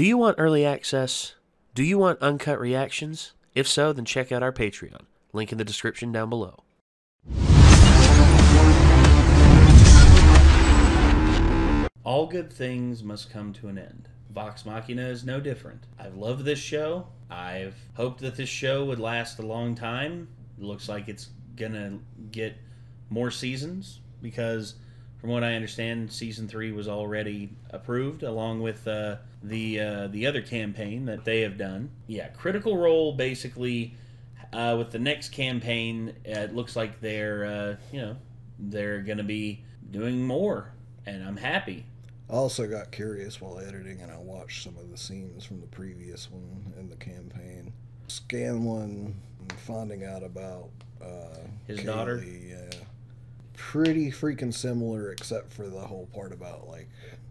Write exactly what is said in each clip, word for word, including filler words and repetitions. Do you want early access? Do you want uncut reactions? If so, then check out our Patreon. Link in the description down below. All good things must come to an end. Vox Machina is no different. I've loved this show. I've hoped that this show would last a long time. It looks like it's gonna get more seasons because, from what I understand, season three was already approved along with uh, the uh, the other campaign that they have done. Yeah, Critical Role basically uh, with the next campaign, uh, it looks like they're uh, you know they're gonna be doing more, and I'm happy. I also got curious while editing, and I watched some of the scenes from the previous one in the campaign. Scanlon finding out about uh, his Kaylee, daughter. Yeah, pretty freaking similar, except for the whole part about like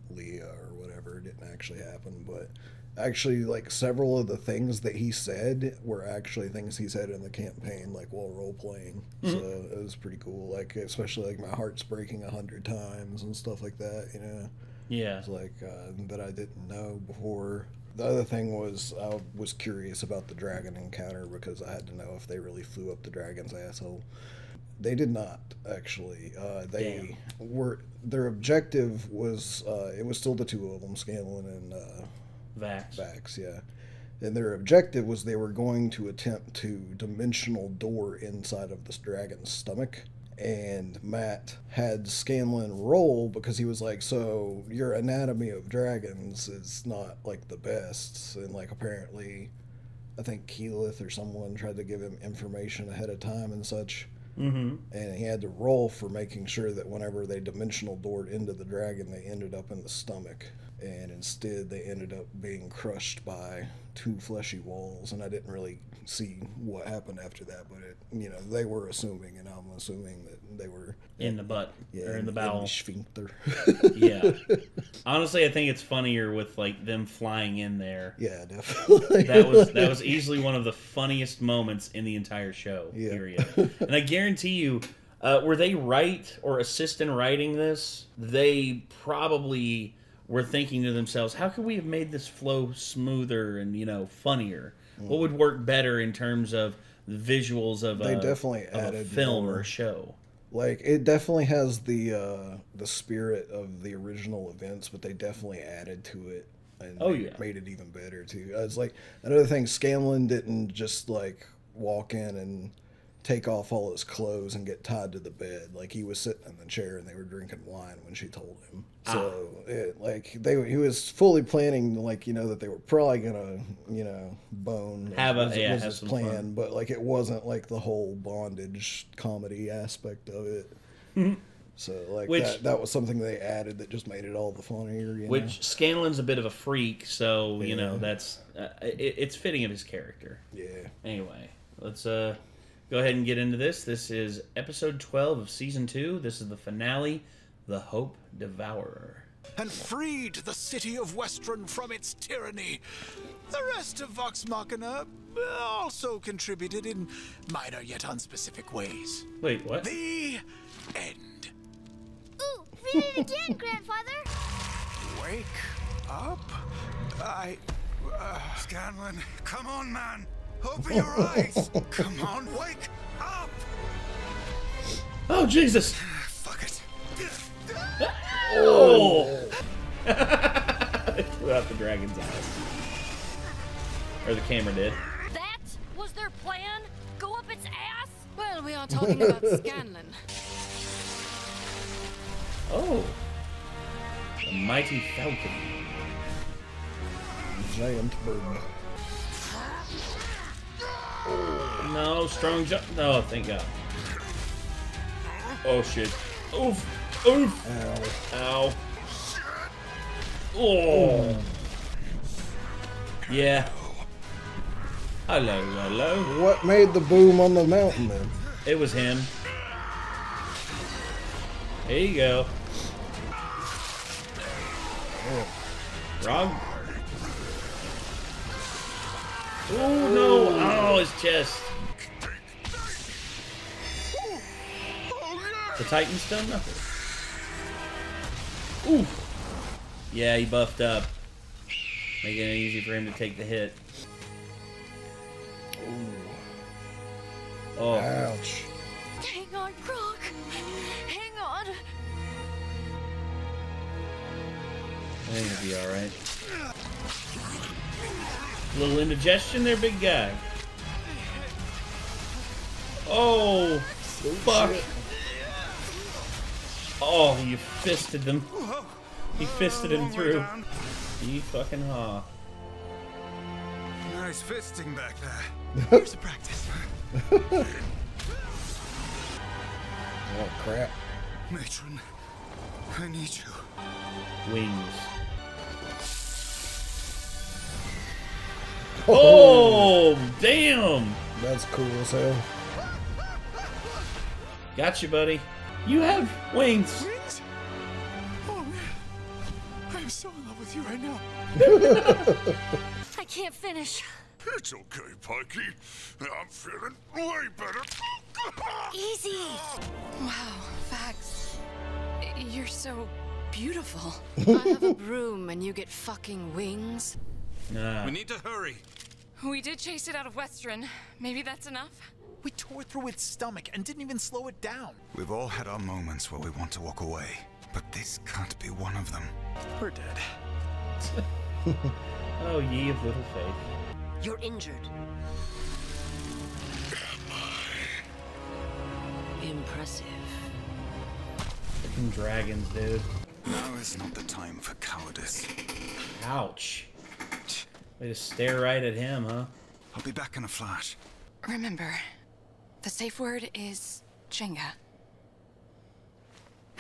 Leah or whatever didn't actually happen. But actually, like several of the things that he said were actually things he said in the campaign, like while role playing. Mm-hmm. So it was pretty cool. Like especially like my heart's breaking a hundred times and stuff like that. You know. Yeah. It's like uh, that I didn't know before. The other thing was I was curious about the dragon encounter because I had to know if they really flew up the dragon's asshole. They did not actually. Uh, they Damn. were their objective was uh, it was still the two of them, Scanlon and uh, Vax. Vax, yeah. And their objective was they were going to attempt to dimensional door inside of this dragon's stomach. And Matt had Scanlon roll because he was like, so your anatomy of dragons is not like the best. And like apparently, I think Keyleth or someone tried to give him information ahead of time and such. Mm-hmm. And he had to roll for making sure that whenever they dimensional doored into the dragon, they ended up in the stomach. And instead, they ended up being crushed by two fleshy walls. And I didn't really see what happened after that, but it, you know, they were assuming, and I'm assuming that they were in the butt, yeah, or in, in the bowel, in the sphincter. Yeah. Honestly, I think it's funnier with like them flying in there. Yeah, definitely. That was that was easily one of the funniest moments in the entire show. Yeah. Period. And I guarantee you, uh, were they right or assist in writing this? They probably were thinking to themselves, how could we have made this flow smoother and, you know, funnier? Mm. What would work better in terms of the visuals of, they a, definitely of added a film more, or a show? Like, it definitely has the uh, the spirit of the original events, but they definitely added to it and oh, yeah. made it even better, too. It's like, another thing, Scanlon didn't just, like, walk in and take off all his clothes and get tied to the bed. Like, he was sitting in the chair and they were drinking wine when she told him. So, ah. it, like, they he was fully planning, like, you know, that they were probably gonna, you know, bone. Have a, was, yeah, was have his plan, fun. But, like, it wasn't, like, the whole bondage comedy aspect of it. Mm-hmm. So, like, which, that, that was something they added that just made it all the funnier, you Which, know? Scanlon's a bit of a freak, so, yeah. you know, that's, uh, it, it's fitting of his character. Yeah. Anyway, let's, uh... go ahead and get into this. This is episode twelve of season two. This is the finale, The Hope Devourer. And freed the city of Westron from its tyranny. The rest of Vox Machina also contributed in minor yet unspecific ways. Wait, what? The end. Ooh, read it again, Grandfather. Wake up. I... Uh... Scanlon, come on, man. Open your eyes! Come on, wake up! Oh, Jesus! Fuck it! Oh! They threw out the dragon's eyes. Or the camera did. That was their plan? Go up its ass? Well, we are talking about Scanlon. Oh. The mighty falcon. Giant bird. No, strong jump. No, thank God. Oh, shit. Oof. Oof. Ow. Ow. Oh. Yeah. Hello, hello. What made the boom on the mountain, then? It was him. There you go. Wrong. Oh, no. Oh, his chest. The Titan's done nothing. Ooh. Yeah, he buffed up. making it easy for him to take the hit. Ooh. Oh. Ouch. Hang on, Grog. Hang on. I think it'll be alright. A little indigestion there, big guy. Oh, fuck. Oh, you fisted them. You fisted him through. You fucking haw. Nice fisting back there. Here's the practice. Oh, crap. Matron, I need you. Wings. Oh, oh damn. That's cool as hell. Gotcha, buddy. You have wings. Wings? Oh, man. I'm so in love with you right now. I can't finish. It's okay, Pikey. I'm feeling way better. Easy. Wow, Vax. You're so beautiful. I have a broom and you get fucking wings. Nah. We need to hurry. We did chase it out of Westron. Maybe that's enough? We tore through its stomach and didn't even slow it down. We've all had our moments where we want to walk away, but this can't be one of them. We're dead. Oh, ye of little faith. You're injured. Impressive. Fucking dragons, dude. Now is not the time for cowardice. Ouch. Way to stare right at him, huh? I'll be back in a flash. Remember, the safe word is Jenga.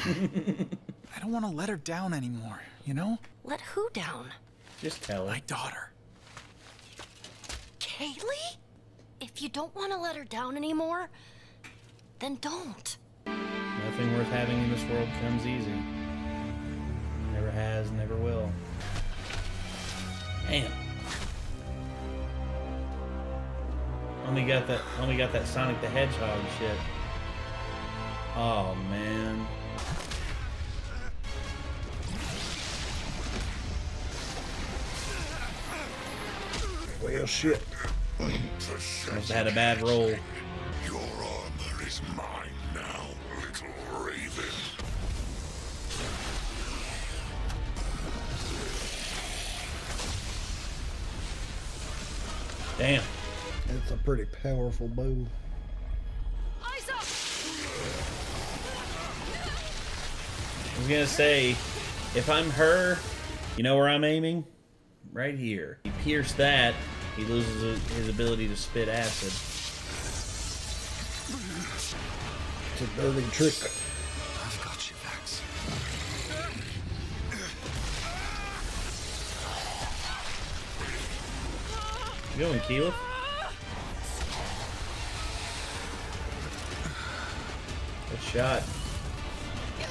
I don't want to let her down anymore, you know? Let who down? Just tell her. My daughter. Kaylee? If you don't want to let her down anymore, then don't. Nothing worth having in this world comes easy. Never has, never will. Damn. Only got that. Only got that Sonic the Hedgehog shit. Oh man. Well, shit. Must have had a bad roll. Your armor is mine now, little raven. Damn. It's a pretty powerful bow. Eyes up. I was gonna say, if I'm her, you know where I'm aiming? Right here. He pierced that, he loses his ability to spit acid. It's a dirty trick. I've got you, Vax. You going, Keyleth? Shot. Get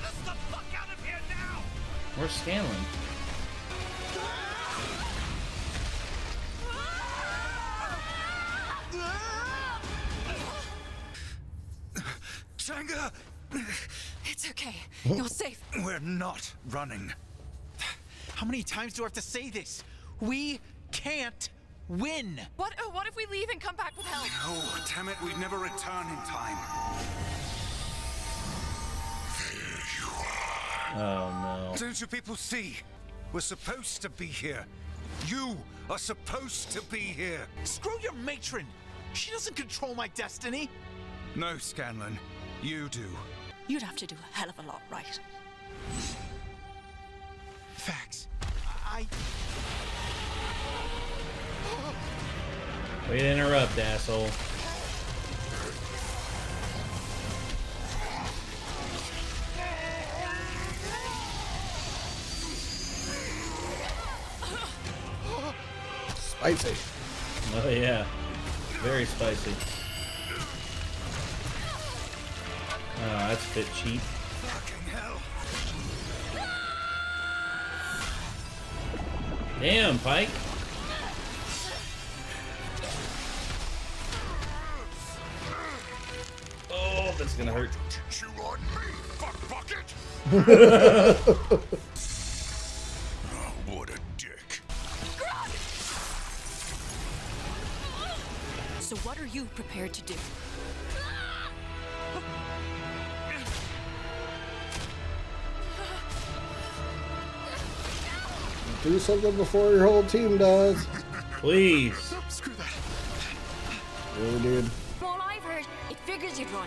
us the fuck out of here now. Where's Scanlon? Jenga! It's okay. You're safe. We're not running. How many times do I have to say this? We can't win! What, oh, what if we leave and come back with help? Oh, damn it, we'd never return in time. There you are. Oh, no. Don't you people see? We're supposed to be here. You are supposed to be here. Screw your matron. She doesn't control my destiny. No, Scanlon. You do. You'd have to do a hell of a lot, right? Facts. I... Way to interrupt, asshole. Spicy. Oh, yeah. Very spicy. Oh, that's a bit cheap. Fucking hell. Damn, Pike. That's gonna hurt. Chew on me, fuck bucket. Now What a dick. Grog! So what are you prepared to do? Do something before your whole team does. Please. Screw that. Really, dude. From all I've heard, it figures you'd run.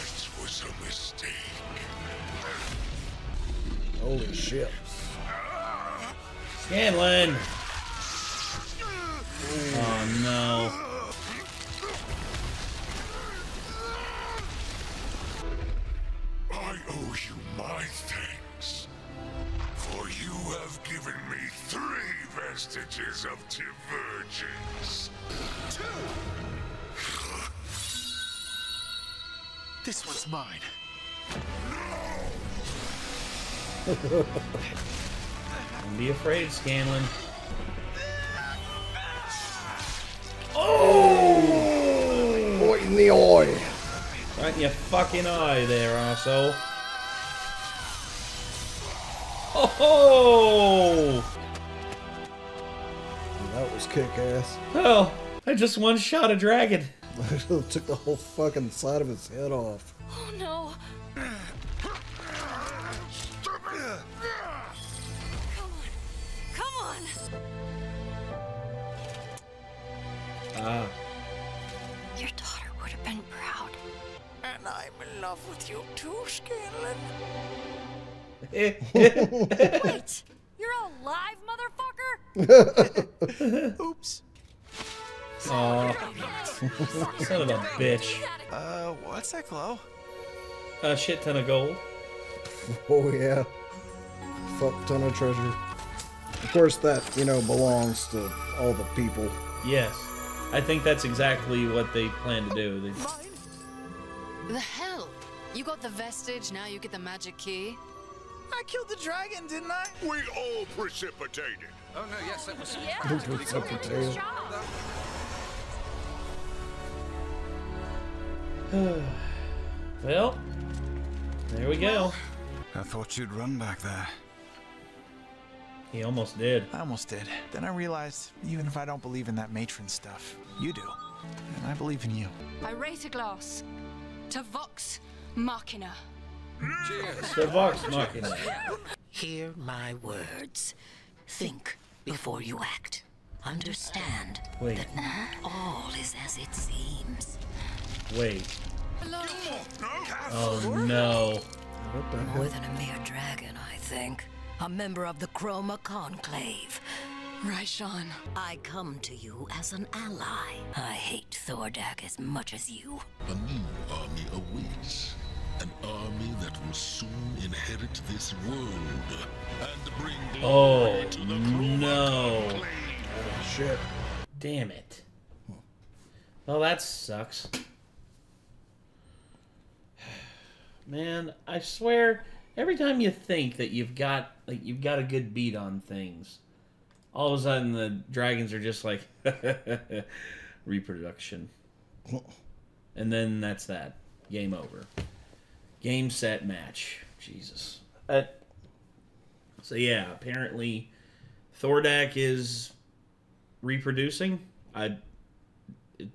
That was a mistake. Holy shit. Scanlon! Oh no. My thanks, for you have given me three vestiges of divergence. This one's mine. No! Don't be afraid, Scanlon. Oh! Right in the eye. Right in your fucking eye there, asshole. Oh! That was kick-ass. Oh, I just one-shot a dragon. Took the whole fucking side of his head off. Oh no! Stop it! Come on! Come on! Ah. Your daughter would have been proud. And I'm in love with you too, Scanlon. Wait! You're alive, motherfucker! Oops. Aw. Son of a bitch. Uh, what's that glow? A shit ton of gold. Oh, yeah. Fuck ton of treasure. Of course, that, you know, belongs to all the people. Yes. I think that's exactly what they plan to do. They... The hell? You got the vestige, now you get the magic key? I killed the dragon, didn't I? We all precipitated. Oh no, yes, that was yeah. Precipitated. Well, there we go. I thought you'd run back there. He almost did. I almost did. Then I realized, even if I don't believe in that matron stuff, you do. And I believe in you. I raise a glass to Vox Machina. Cheers. The Vox Machina. Hear my words. Think before you act. Understand Wait. that not all is as it seems. Wait. Hello. Oh no. More than a mere dragon, I think. A member of the Chroma Conclave. Raishan. I come to you as an ally. I hate Thordak as much as you. A new army awaits. An army that will soon inherit this world and bring glory oh, to the no. Oh, shit. Damn it. Well, that sucks. Man, I swear, every time you think that you've got like you've got a good beat on things, all of a sudden the dragons are just like reproduction. And then that's that. Game over. Game, set, match. Jesus. Uh, so, yeah, apparently Thordak is reproducing. I it,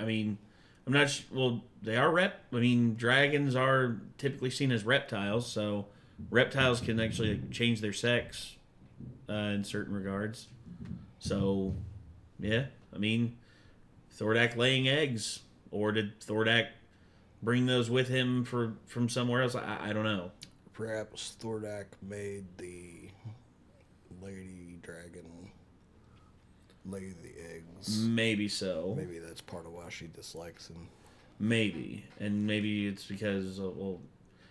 I mean, I'm not sure. Well, they are rep. I mean, dragons are typically seen as reptiles, so reptiles can actually change their sex uh, in certain regards. So, yeah, I mean, Thordak laying eggs, or did Thordak bring those with him for from somewhere else? I, I don't know. Perhaps Thordak made the lady dragon lay the eggs. Maybe so. Maybe that's part of why she dislikes him. Maybe. And maybe it's because, well,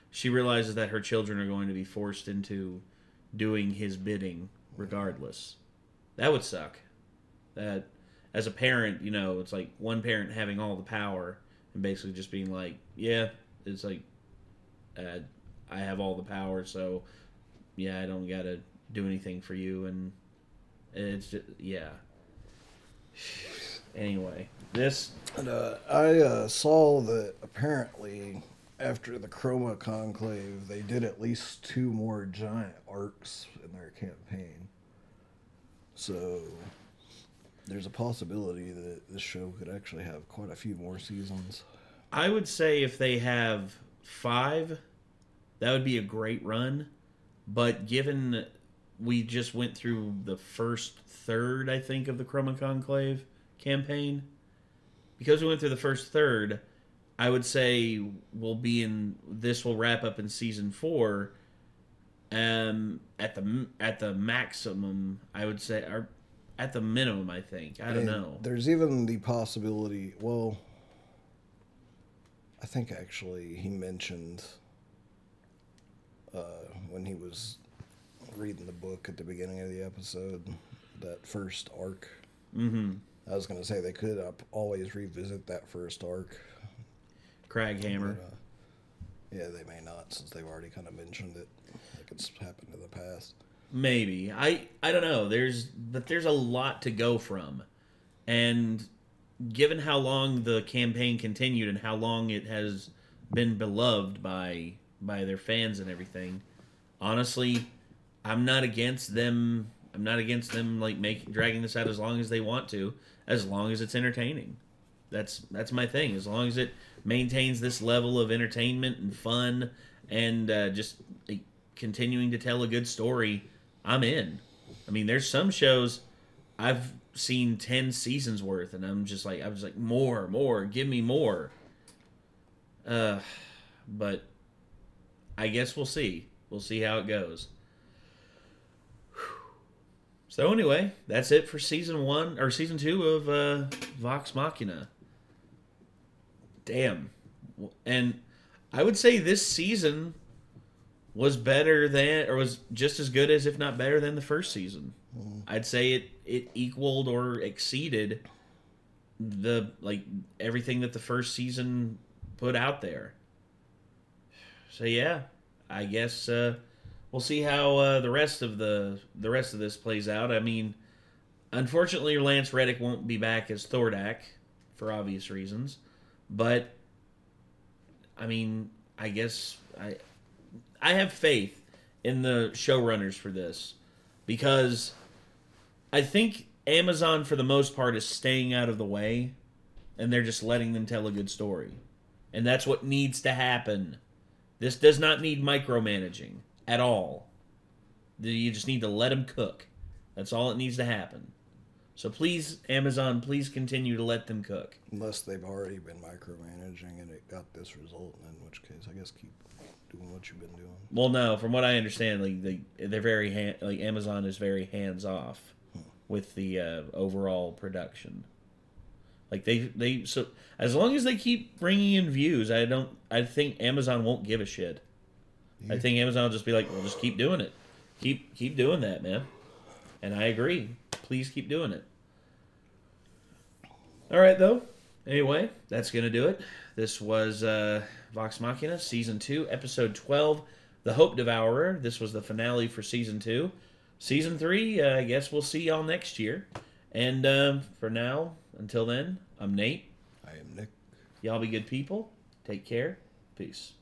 she realizes that her children are going to be forced into doing his bidding regardless. That would suck. That, as a parent, you know, it's like one parent having all the power and basically just being like, yeah, it's like, uh, I have all the power, so, yeah, I don't gotta do anything for you, and it's just, yeah. Anyway, this... And, uh, I uh, saw that apparently after the Chroma Conclave, they did at least two more giant arcs in their campaign. So there's a possibility that this show could actually have quite a few more seasons. I would say if they have five, that would be a great run. But given we just went through the first third, I think, of the Chroma Conclave campaign, because we went through the first third, I would say we'll be in. This will wrap up in season four. Um, at the at the maximum, I would say, or at the minimum, I think. I don't and know. There's even the possibility. Well, I think actually he mentioned uh, when he was reading the book at the beginning of the episode, that first arc. Mm-hmm. I was going to say they could up always revisit that first arc. Craghammer. But, uh, yeah, they may not, since they've already kind of mentioned it. Like it's happened in the past. Maybe. I, I don't know. There's But there's a lot to go from. And given how long the campaign continued and how long it has been beloved by, by their fans and everything, honestly, I'm not against them... I'm not against them like making dragging this out as long as they want to, as long as it's entertaining. That's that's my thing. As long as it maintains this level of entertainment and fun, and uh, just uh, continuing to tell a good story, I'm in. I mean, there's some shows I've seen ten seasons worth, and I'm just like I was like more, more, give me more. Uh, but I guess we'll see. We'll see how it goes. So anyway, that's it for season one or season two of uh, Vox Machina. Damn, and I would say this season was better than, or was just as good as, if not better than, the first season. Mm. I'd say it it equaled or exceeded the like everything that the first season put out there. So yeah, I guess. Uh, We'll see how uh, the rest of the the rest of this plays out. I mean, unfortunately, Lance Reddick won't be back as Thordak for obvious reasons. But I mean, I guess I I have faith in the showrunners for this, because I think Amazon, for the most part, is staying out of the way, and they're just letting them tell a good story, and that's what needs to happen. This does not need micromanaging at all. You just need to let them cook. That's all it needs to happen. So please, Amazon, please continue to let them cook. Unless they've already been micromanaging and it got this result, in which case I guess keep doing what you've been doing. Well, no, from what I understand, like they they're very hand, like Amazon is very hands off hmm. with the uh, overall production. Like they they so as long as they keep bringing in views, I don't I think Amazon won't give a shit. I think Amazon will just be like, well, just keep doing it. Keep keep doing that, man. And I agree. Please keep doing it. All right, though. Anyway, that's going to do it. This was uh, Vox Machina, Season two, Episode twelve, The Hope Devourer. This was the finale for Season two. Season three, uh, I guess we'll see y'all next year. And uh, for now, until then, I'm Nate. I am Nick. Y'all be good people. Take care. Peace.